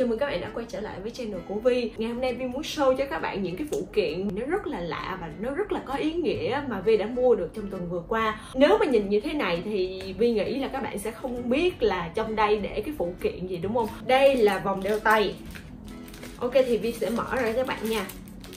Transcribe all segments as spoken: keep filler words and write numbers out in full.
chào mừng các bạn đã quay trở lại với channel của Vi. Ngày hôm nay Vi muốn show cho các bạn những cái phụ kiện nó rất là lạ và nó rất là có ý nghĩa mà Vi đã mua được trong tuần vừa qua. Nếu mà nhìn như thế này thì Vi nghĩ là các bạn sẽ không biết là trong đây để cái phụ kiện gì, đúng không? Đây là vòng đeo tay. Ok, thì Vi sẽ mở ra các bạn nha.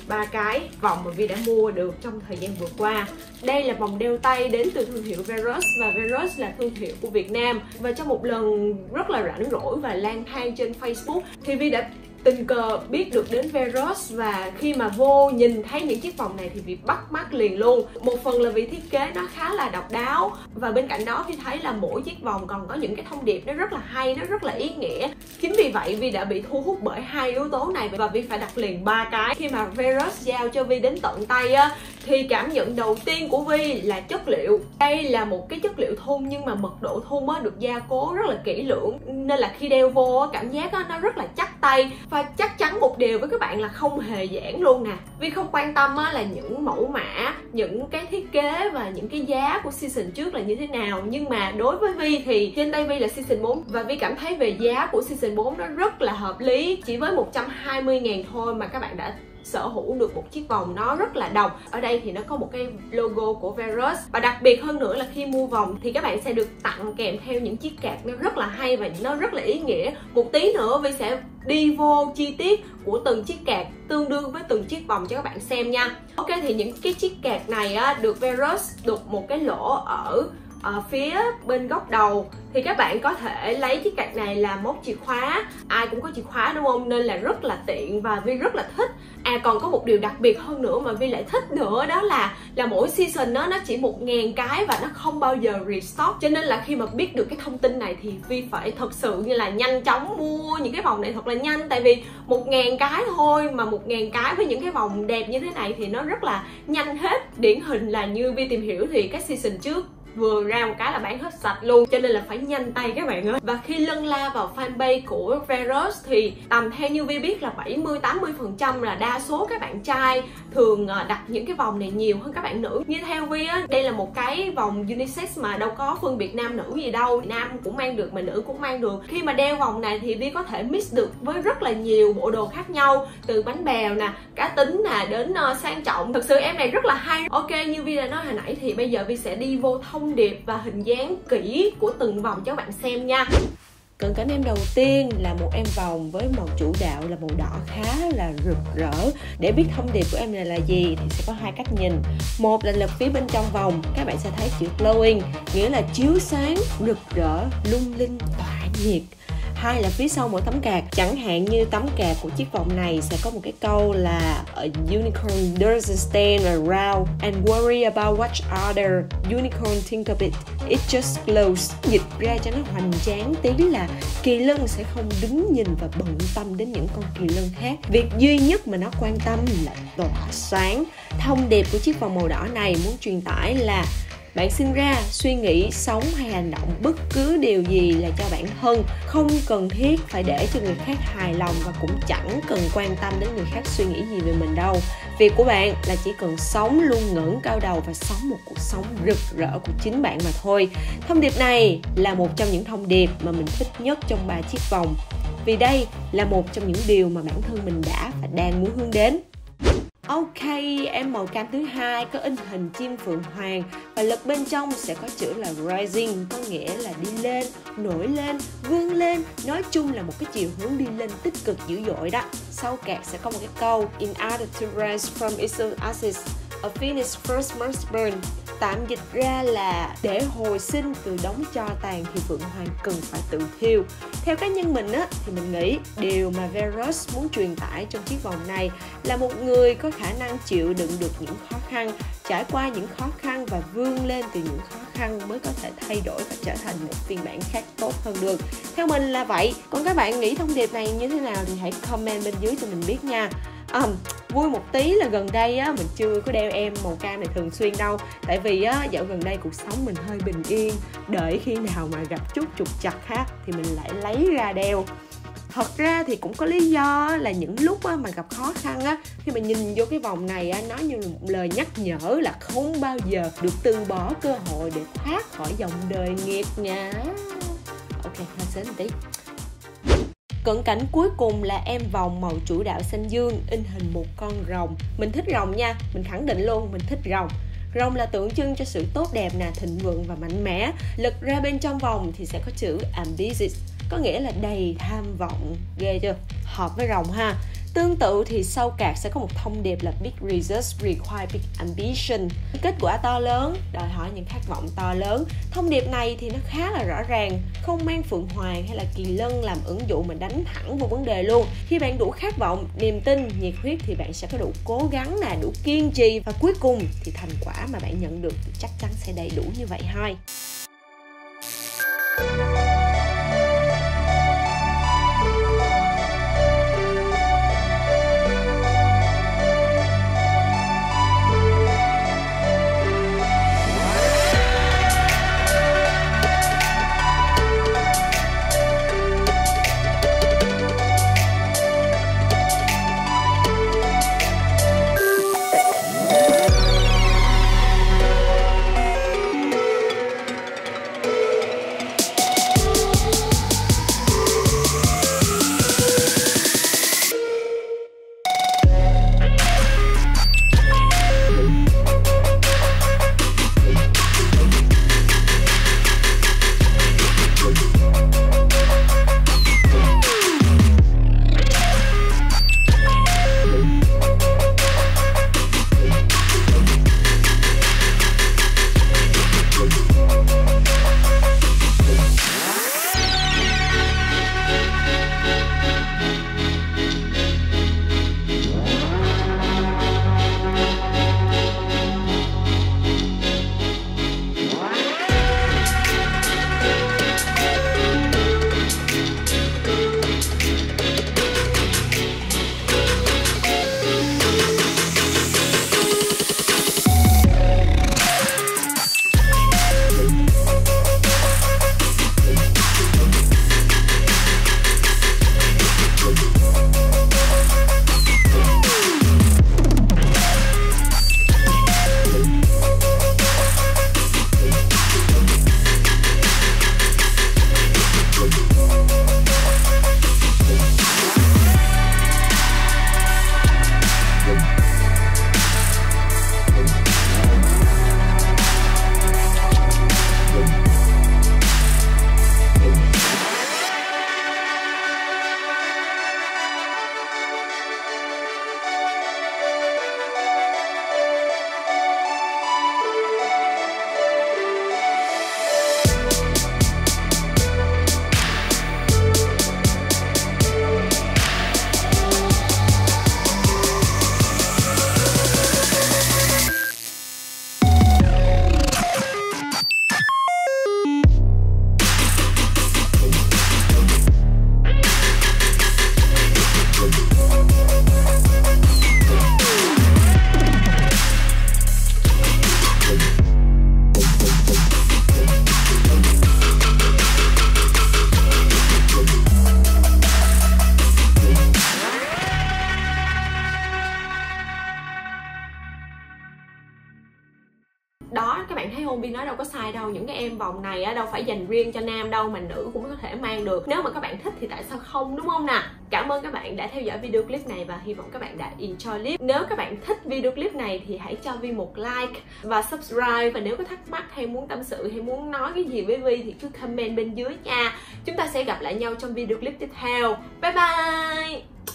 Ba cái vòng mà Vi đã mua được trong thời gian vừa qua. Đây là vòng đeo tay đến từ thương hiệu Verus, và Verus là thương hiệu của Việt Nam. Và trong một lần rất là rảnh rỗi và lang thang trên Facebook thì Vi đã tình cờ biết được đến Verus, và khi mà vô nhìn thấy những chiếc vòng này thì Vi bắt mắt liền luôn. Một phần là vì thiết kế nó khá là độc đáo, và bên cạnh đó Vi thấy là mỗi chiếc vòng còn có những cái thông điệp nó rất là hay, nó rất là ý nghĩa. Chính vì vậy Vi đã bị thu hút bởi hai yếu tố này và Vi phải đặt liền ba cái. Khi mà Verus giao cho Vi đến tận tay á, thì cảm nhận đầu tiên của Vi là chất liệu. Đây là một cái chất liệu thun nhưng mà mật độ thun á được gia cố rất là kỹ lưỡng, nên là khi đeo vô cảm giác á, nó rất là chắc tay. Và chắc chắn một điều với các bạn là không hề giãn luôn nè. Vi không quan tâm á, là những mẫu mã, những cái thiết kế và những cái giá của season trước là như thế nào, nhưng mà đối với Vi thì trên đây Vi là season bốn và Vi cảm thấy về giá của season bốn nó rất là hợp lý. Chỉ với một trăm hai mươi ngàn thôi mà các bạn đã sở hữu được một chiếc vòng nó rất là đồng. Ở đây thì nó có một cái logo của Verus, và đặc biệt hơn nữa là khi mua vòng thì các bạn sẽ được tặng kèm theo những chiếc card nó rất là hay và nó rất là ý nghĩa. Một tí nữa Vi sẽ đi vô chi tiết của từng chiếc card tương đương với từng chiếc vòng cho các bạn xem nha. Ok, thì những cái chiếc card này á, được Verus đục một cái lỗ ở ở phía bên góc đầu, thì các bạn có thể lấy chiếc card này làm móc chìa khóa. Ai cũng có chìa khóa đúng không, nên là rất là tiện và Vi rất là thích. À, còn có một điều đặc biệt hơn nữa mà Vi lại thích nữa, đó là là mỗi season đó, nó chỉ một ngàn cái và nó không bao giờ restock. Cho nên là khi mà biết được cái thông tin này thì Vi phải thật sự như là nhanh chóng mua những cái vòng này thật là nhanh. Tại vì một ngàn cái thôi, mà một ngàn cái với những cái vòng đẹp như thế này thì nó rất là nhanh hết. Điển hình là như Vi tìm hiểu thì các season trước vừa ra một cái là bán hết sạch luôn, cho nên là phải nhanh tay các bạn ơi. Và khi lân la vào fanpage của Verus thì tầm theo như Vi biết là bảy mươi tám mươi phần trăm là đa số các bạn trai thường đặt những cái vòng này nhiều hơn các bạn nữ. Như theo Vi á, đây là một cái vòng unisex mà đâu có phân biệt nam nữ gì đâu, nam cũng mang được mà nữ cũng mang được. Khi mà đeo vòng này thì Vi có thể mix được với rất là nhiều bộ đồ khác nhau, từ bánh bèo nè, cá tính nè, đến sang trọng. Thực sự em này rất là hay. Ok, như Vi đã nói hồi nãy thì bây giờ Vi sẽ đi vô thông điệp và hình dáng kỹ của từng vòng cho các bạn xem nha. Cận cảnh em đầu tiên là một em vòng với màu chủ đạo là màu đỏ khá là rực rỡ. Để biết thông điệp của em này là gì thì sẽ có hai cách nhìn. Một là lật phía bên trong vòng, các bạn sẽ thấy chữ glowing, nghĩa là chiếu sáng, rực rỡ, lung linh, tỏa nhiệt. Hai là phía sau mỗi tấm card, chẳng hạn như tấm card của chiếc vòng này sẽ có một cái câu là a unicorn doesn't stand around and worry about what other unicorn think of it, it just glows. Dịch ra cho nó hoành tráng tí là kỳ lân sẽ không đứng nhìn và bận tâm đến những con kỳ lân khác, việc duy nhất mà nó quan tâm là tỏa sáng. Thông điệp của chiếc vòng màu đỏ này muốn truyền tải là bạn sinh ra, suy nghĩ, sống hay hành động bất cứ điều gì là cho bản thân, không cần thiết phải để cho người khác hài lòng và cũng chẳng cần quan tâm đến người khác suy nghĩ gì về mình đâu. Việc của bạn là chỉ cần sống luôn ngẩng cao đầu và sống một cuộc sống rực rỡ của chính bạn mà thôi. Thông điệp này là một trong những thông điệp mà mình thích nhất trong ba chiếc vòng, vì đây là một trong những điều mà bản thân mình đã và đang muốn hướng đến. Ok, em màu cam thứ hai có in hình chim phượng hoàng và lật bên trong sẽ có chữ là rising, có nghĩa là đi lên, nổi lên, vươn lên, nói chung là một cái chiều hướng đi lên tích cực dữ dội đó. Sau card sẽ có một cái câu in order to rise from its own ashes, a phoenix first must burn. Tạm dịch ra là để hồi sinh từ đống tro tàn thì Phượng Hoàng cần phải tự thiêu. Theo cá nhân mình á, thì mình nghĩ điều mà Verus muốn truyền tải trong chiếc vòng này là một người có khả năng chịu đựng được những khó khăn, trải qua những khó khăn và vươn lên từ những khó khăn mới có thể thay đổi và trở thành một phiên bản khác tốt hơn được. Theo mình là vậy, còn các bạn nghĩ thông điệp này như thế nào thì hãy comment bên dưới cho mình biết nha. À, vui một tí là gần đây á, mình chưa có đeo em màu cam này thường xuyên đâu. Tại vì á, dạo gần đây cuộc sống mình hơi bình yên, đợi khi nào mà gặp chút trục trặc ha thì mình lại lấy ra đeo. Thật ra thì cũng có lý do là những lúc á, mà gặp khó khăn á, khi mình nhìn vô cái vòng này á, nó như một lời nhắc nhở là không bao giờ được từ bỏ cơ hội để thoát khỏi dòng đời nghiệt ngã. Ok, hơi sến một tí. Cận cảnh cuối cùng là em vòng màu chủ đạo xanh dương, in hình một con rồng. Mình thích rồng nha, mình khẳng định luôn, mình thích rồng. Rồng là tượng trưng cho sự tốt đẹp nè, thịnh vượng và mạnh mẽ. Lật ra bên trong vòng thì sẽ có chữ ambitious, có nghĩa là đầy tham vọng. Ghê chưa? Hợp với rồng ha. Tương tự thì sau cạc sẽ có một thông điệp là big results require big ambition. Kết quả to lớn đòi hỏi những khát vọng to lớn. Thông điệp này thì nó khá là rõ ràng, không mang phượng hoàng hay là kỳ lân làm ứng dụ mà đánh thẳng vào vấn đề luôn. Khi bạn đủ khát vọng, niềm tin, nhiệt huyết thì bạn sẽ có đủ cố gắng nè, đủ kiên trì, và cuối cùng thì thành quả mà bạn nhận được thì chắc chắn sẽ đầy đủ như vậy thôi. Đó, các bạn thấy không? Bi nói đâu có sai đâu. Những cái em vòng này á, đâu phải dành riêng cho nam đâu, mà nữ cũng có thể mang được. Nếu mà các bạn thích thì tại sao không, đúng không nè? Cảm ơn các bạn đã theo dõi video clip này và hy vọng các bạn đã enjoy clip. Nếu các bạn thích video clip này thì hãy cho Vi một like và subscribe. Và nếu có thắc mắc hay muốn tâm sự hay muốn nói cái gì với Vi thì cứ comment bên dưới nha. Chúng ta sẽ gặp lại nhau trong video clip tiếp theo. Bye bye!